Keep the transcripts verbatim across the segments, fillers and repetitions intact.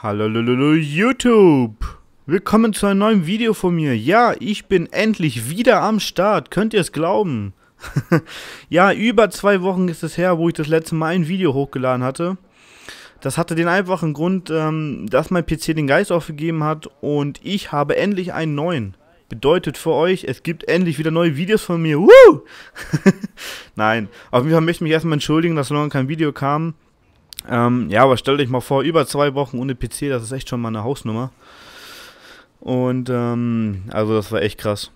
Hallo YouTube! Willkommen zu einem neuen Video von mir. Ja, ich bin endlich wieder am Start. Könnt ihr es glauben? Ja, über zwei Wochen ist es her, wo ich das letzte Mal ein Video hochgeladen hatte. Das hatte den einfachen Grund, ähm, dass mein P C den Geist aufgegeben hat und ich habe endlich einen neuen. Bedeutet für euch, es gibt endlich wieder neue Videos von mir. Woo! Nein, auf jeden Fall möchte ich mich erstmal entschuldigen, dass noch kein Video kam. Ähm, ja, aber stellt euch mal vor, über zwei Wochen ohne P C, das ist echt schon mal eine Hausnummer. Und, ähm, also das war echt krass.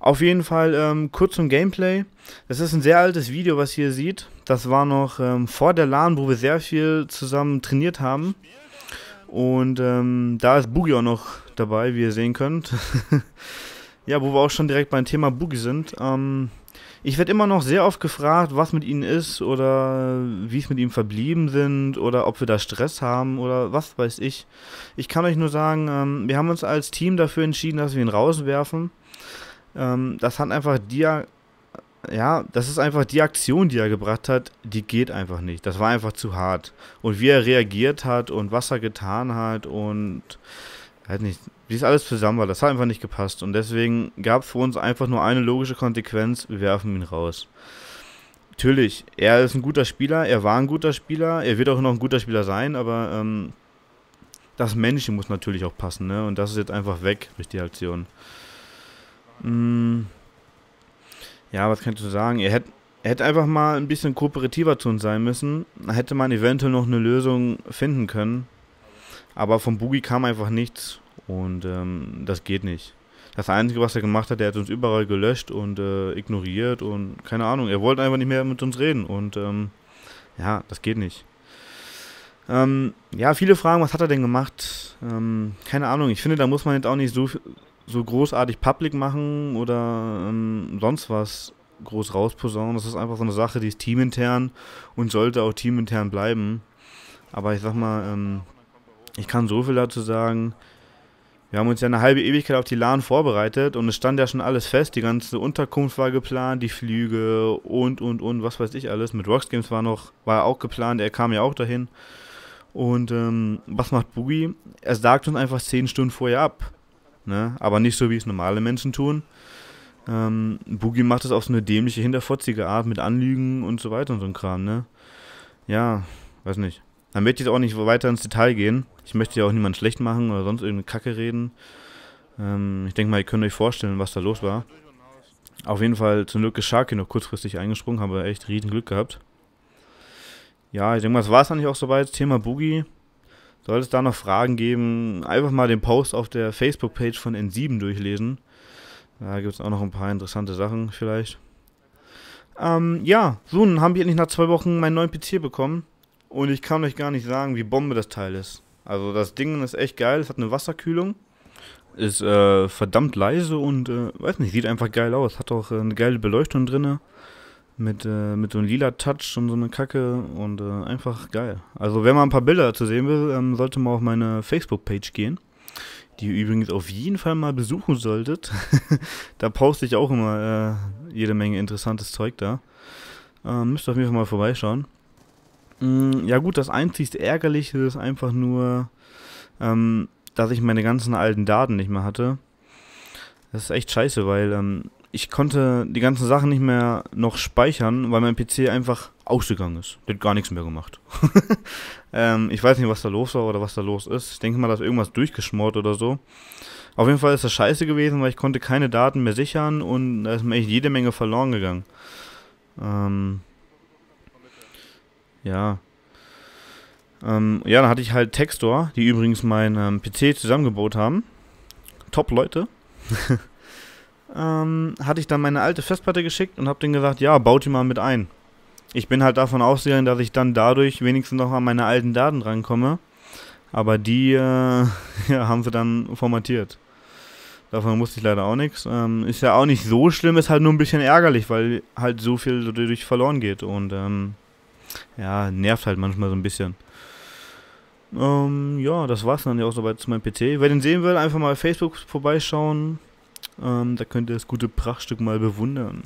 Auf jeden Fall, ähm, kurz zum Gameplay. Das ist ein sehr altes Video, was ihr seht. Das war noch, ähm, vor der LAN, wo wir sehr viel zusammen trainiert haben. Und, ähm, da ist BoGY auch noch dabei, wie ihr sehen könnt. Ja, wo wir auch schon direkt beim Thema BoGY sind. Ähm, ich werde immer noch sehr oft gefragt, was mit ihnen ist oder wie es mit ihm verblieben sind oder ob wir da Stress haben oder was weiß ich. Ich kann euch nur sagen, ähm, wir haben uns als Team dafür entschieden, dass wir ihn rauswerfen. Ähm, das hat einfach die, ja, das ist einfach die Aktion, die er gebracht hat, die geht einfach nicht. Das war einfach zu hart. Und wie er reagiert hat und was er getan hat und halt nicht, wie es alles zusammen war, das hat einfach nicht gepasst und deswegen gab es für uns einfach nur eine logische Konsequenz, wir werfen ihn raus. Natürlich, er ist ein guter Spieler, er war ein guter Spieler, er wird auch noch ein guter Spieler sein, aber ähm, das Menschliche muss natürlich auch passen, ne? Und das ist jetzt einfach weg durch die Aktion. Hm. Ja, was kannst du sagen? Er hätte Er hätte einfach mal ein bisschen kooperativer zu uns sein müssen, hätte man eventuell noch eine Lösung finden können. Aber vom BoGY kam einfach nichts und ähm, das geht nicht. Das Einzige, was er gemacht hat, er hat uns überall gelöscht und äh, ignoriert und keine Ahnung. Er wollte einfach nicht mehr mit uns reden und ähm, ja, das geht nicht. Ähm, ja, viele fragen, was hat er denn gemacht? Ähm, keine Ahnung, ich finde, da muss man jetzt auch nicht so, so großartig public machen oder ähm, sonst was groß rausposaunen. Das ist einfach so eine Sache, die ist teamintern und sollte auch teamintern bleiben. Aber ich sag mal, ähm, ich kann so viel dazu sagen, wir haben uns ja eine halbe Ewigkeit auf die LAN vorbereitet und es stand ja schon alles fest, die ganze Unterkunft war geplant, die Flüge und und und, was weiß ich alles, mit Roxxgames war noch, war auch geplant, er kam ja auch dahin und ähm, was macht BoGY? Er sagt uns einfach zehn Stunden vorher ab, ne? Aber nicht so, wie es normale Menschen tun. Ähm, BoGY macht das auf so eine dämliche, hinterfotzige Art mit Anlügen und so weiter und so ein Kram, ne? Ja, weiß nicht. Dann möchte ich jetzt auch nicht weiter ins Detail gehen. Ich möchte ja auch niemanden schlecht machen oder sonst irgendeine Kacke reden. Ähm, ich denke mal, ihr könnt euch vorstellen, was da los war. Auf jeden Fall, zum Glück ist Sharky noch kurzfristig eingesprungen, haben wir echt riesen Glück gehabt. Ja, ich denke mal, das war es eigentlich auch soweit. Thema BoGY. Sollte es da noch Fragen geben, einfach mal den Post auf der Facebook-Page von N sieben durchlesen. Da gibt es auch noch ein paar interessante Sachen vielleicht. Ähm, ja, so, nun habe ich endlich nach zwei Wochen meinen neuen P C bekommen. Und ich kann euch gar nicht sagen, wie Bombe das Teil ist. Also das Ding ist echt geil, es hat eine Wasserkühlung, ist äh, verdammt leise und äh, weiß nicht, sieht einfach geil aus. Hat auch äh, eine geile Beleuchtung drin, mit, äh, mit so einem lila Touch und so eine Kacke und äh, einfach geil. Also wenn man ein paar Bilder dazu sehen will, ähm, sollte man auf meine Facebook-Page gehen, die ihr übrigens auf jeden Fall mal besuchen solltet. Da poste ich auch immer äh, jede Menge interessantes Zeug da. Äh, müsst auf jeden Fall mal vorbeischauen. Ja gut, das einzigste Ärgerliche ist einfach nur, ähm, dass ich meine ganzen alten Daten nicht mehr hatte. Das ist echt scheiße, weil ähm, ich konnte die ganzen Sachen nicht mehr noch speichern, weil mein P C einfach ausgegangen ist. Der hat gar nichts mehr gemacht. ähm, ich weiß nicht, was da los war oder was da los ist. Ich denke mal, da ist irgendwas durchgeschmort oder so. Auf jeden Fall ist das scheiße gewesen, weil ich konnte keine Daten mehr sichern und da ist mir echt jede Menge verloren gegangen. Ähm... Ja, ähm, ja, dann hatte ich halt Textor, die übrigens meinen ähm, P C zusammengebaut haben. Top Leute. ähm, hatte ich dann meine alte Festplatte geschickt und habe denen gesagt, ja, baut die mal mit ein. Ich bin halt davon ausgegangen, dass ich dann dadurch wenigstens noch an meine alten Daten rankomme. Aber die äh, ja, haben sie dann formatiert. Davon musste ich leider auch nichts. Ähm, ist ja auch nicht so schlimm, ist halt nur ein bisschen ärgerlich, weil halt so viel dadurch verloren geht und ähm... ja, nervt halt manchmal so ein bisschen. Ähm, ja, das war's dann ja auch soweit zu meinem P C. Wer den sehen will, einfach mal auf Facebook vorbeischauen. Ähm, da könnt ihr das gute Prachtstück mal bewundern.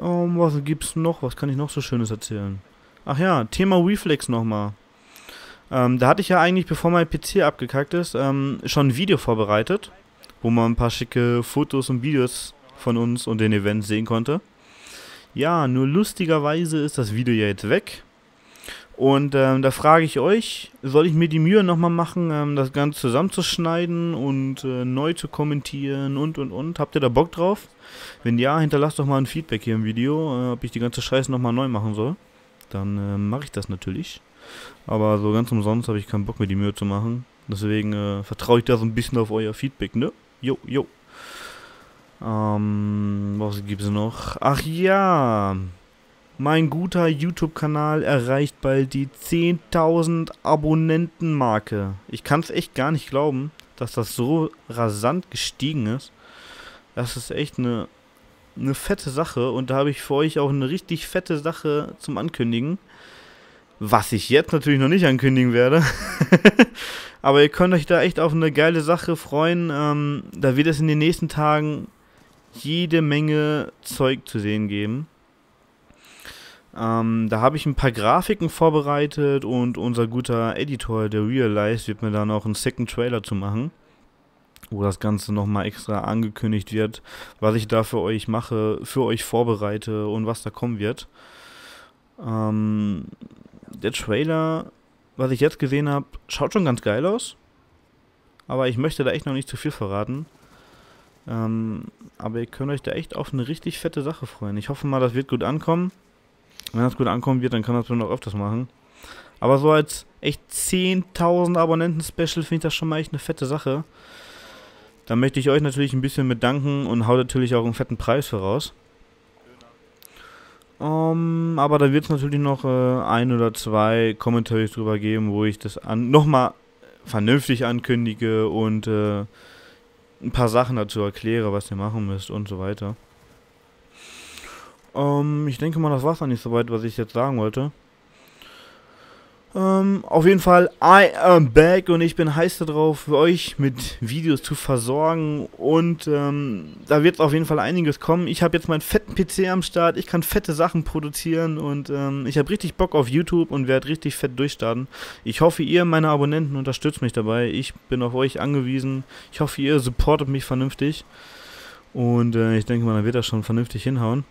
Ähm, was gibt's noch? Was kann ich noch so Schönes erzählen? Ach ja, Thema WeFlex nochmal. Ähm, da hatte ich ja eigentlich, bevor mein P C abgekackt ist, ähm, schon ein Video vorbereitet, wo man ein paar schicke Fotos und Videos von uns und den Events sehen konnte. Ja, nur lustigerweise ist das Video ja jetzt weg. Und ähm, da frage ich euch, soll ich mir die Mühe nochmal machen, ähm, das Ganze zusammenzuschneiden und äh, neu zu kommentieren und und und. Habt ihr da Bock drauf? Wenn ja, hinterlasst doch mal ein Feedback hier im Video, äh, ob ich die ganze Scheiße nochmal neu machen soll. Dann äh, mache ich das natürlich. Aber so ganz umsonst habe ich keinen Bock, mir die Mühe zu machen. Deswegen äh, vertraue ich da so ein bisschen auf euer Feedback, ne? Jo, jo. Ähm, was gibt's noch? Ach ja! Mein guter YouTube-Kanal erreicht bald die zehntausend Abonnenten-Marke. Ich kann es echt gar nicht glauben, dass das so rasant gestiegen ist. Das ist echt eine, eine fette Sache. Und da habe ich für euch auch eine richtig fette Sache zum Ankündigen. Was ich jetzt natürlich noch nicht ankündigen werde. Aber ihr könnt euch da echt auf eine geile Sache freuen. Ähm, da wird es in den nächsten Tagen jede Menge Zeug zu sehen geben. Ähm, da habe ich ein paar Grafiken vorbereitet und unser guter Editor, der Realize, wird mir dann auch einen second Trailer zu machen, wo das Ganze nochmal extra angekündigt wird, was ich da für euch mache, für euch vorbereite und was da kommen wird. Ähm, der Trailer, was ich jetzt gesehen habe, schaut schon ganz geil aus, aber ich möchte da echt noch nicht zu viel verraten. Ähm, aber ihr könnt euch da echt auf eine richtig fette Sache freuen. Ich hoffe mal, das wird gut ankommen. Wenn das gut ankommen wird, dann kann das noch öfters machen. Aber so als echt zehntausend Abonnenten-Special finde ich das schon mal echt eine fette Sache. Da möchte ich euch natürlich ein bisschen bedanken und haut natürlich auch einen fetten Preis voraus. Um, aber da wird es natürlich noch äh, ein oder zwei Kommentare drüber geben, wo ich das nochmal vernünftig ankündige und äh, ein paar Sachen dazu erkläre, was ihr machen müsst und so weiter. Ähm, ich denke mal, das war's dann nicht so weit, was ich jetzt sagen wollte. Ähm, auf jeden Fall, I am back und ich bin heiß darauf, euch mit Videos zu versorgen und ähm, da wird auf jeden Fall einiges kommen. Ich habe jetzt meinen fetten P C am Start, ich kann fette Sachen produzieren und ähm, ich habe richtig Bock auf YouTube und werde richtig fett durchstarten. Ich hoffe, ihr, meine Abonnenten, unterstützt mich dabei. Ich bin auf euch angewiesen. Ich hoffe, ihr supportet mich vernünftig und äh, ich denke mal, dann wird das schon vernünftig hinhauen.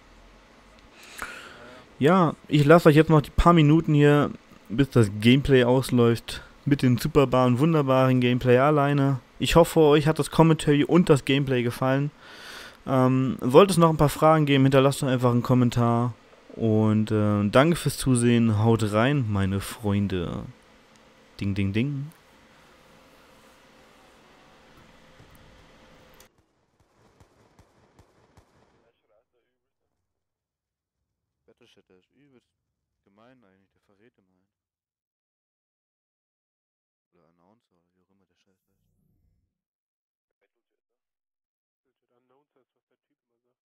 Ja, ich lasse euch jetzt noch die paar Minuten hier, bis das Gameplay ausläuft, mit dem superbaren, wunderbaren Gameplay alleine. Ich hoffe, euch hat das Commentary und das Gameplay gefallen. Ähm, sollte es noch ein paar Fragen geben, hinterlasst doch einfach einen Kommentar. Und äh, danke fürs Zusehen, haut rein, meine Freunde. Ding, ding, ding. Shit, der ist übelst gemein eigentlich, der verrät immer einen. Oder Announcer, oder wie auch immer der Scheiß heißt. Battlejet, ne? Battlejet Announcer ist, was der Typ immer sagt.